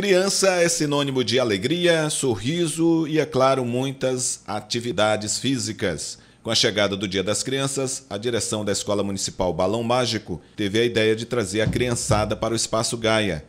Criança é sinônimo de alegria, sorriso e, é claro, muitas atividades físicas. Com a chegada do Dia das Crianças, a direção da Escola Municipal Balão Mágico teve a ideia de trazer a criançada para o Espaço Gaia.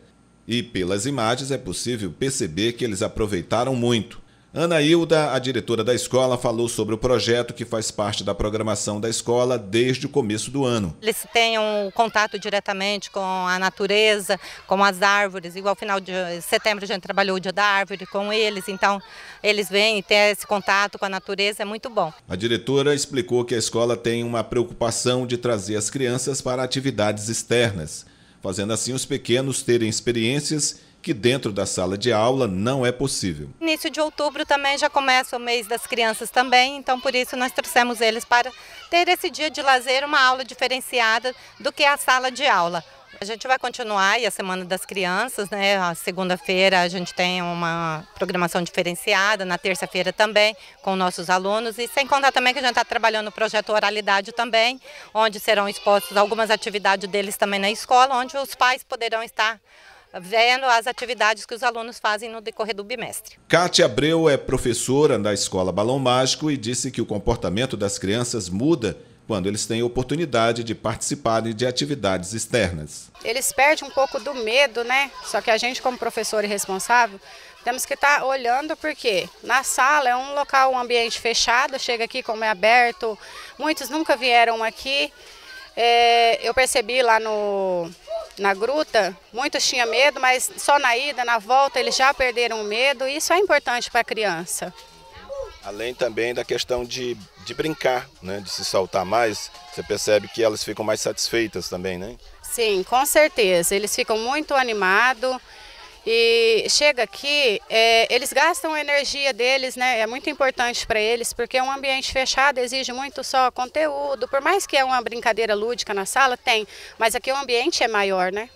E pelas imagens é possível perceber que eles aproveitaram muito. Ana Hilda, a diretora da escola, falou sobre o projeto que faz parte da programação da escola desde o começo do ano. Eles têm um contato diretamente com a natureza, com as árvores. Igual ao final de setembro a gente trabalhou o Dia da Árvore com eles, então eles vêm e têm esse contato com a natureza, é muito bom. A diretora explicou que a escola tem uma preocupação de trazer as crianças para atividades externas, fazendo assim os pequenos terem experiências que dentro da sala de aula não é possível. Início de outubro também já começa o mês das crianças também, então por isso nós trouxemos eles para ter esse dia de lazer, uma aula diferenciada do que a sala de aula. A gente vai continuar e a Semana das Crianças, né? A segunda-feira a gente tem uma programação diferenciada, na terça-feira também com nossos alunos e sem contar também que a gente está trabalhando o projeto Oralidade também, onde serão expostas algumas atividades deles também na escola, onde os pais poderão estar vendo as atividades que os alunos fazem no decorrer do bimestre. Kátia Abreu é professora da Escola Balão Mágico e disse que o comportamento das crianças muda quando eles têm oportunidade de participarem de atividades externas. Eles perdem um pouco do medo, né? Só que a gente, como professor e responsável, temos que estar olhando porque na sala é um local, um ambiente fechado, chega aqui como é aberto, muitos nunca vieram aqui. Eu percebi lá na gruta, muitos tinham medo, mas só na ida, na volta, eles já perderam o medo e isso é importante para a criança. Além também da questão de brincar, né, de se soltar mais, você percebe que elas ficam mais satisfeitas também, né? Sim, com certeza, eles ficam muito animados e chega aqui, eles gastam a energia deles, né, é muito importante para eles, porque um ambiente fechado exige muito só conteúdo, por mais que é uma brincadeira lúdica na sala, tem, mas aqui o ambiente é maior, né?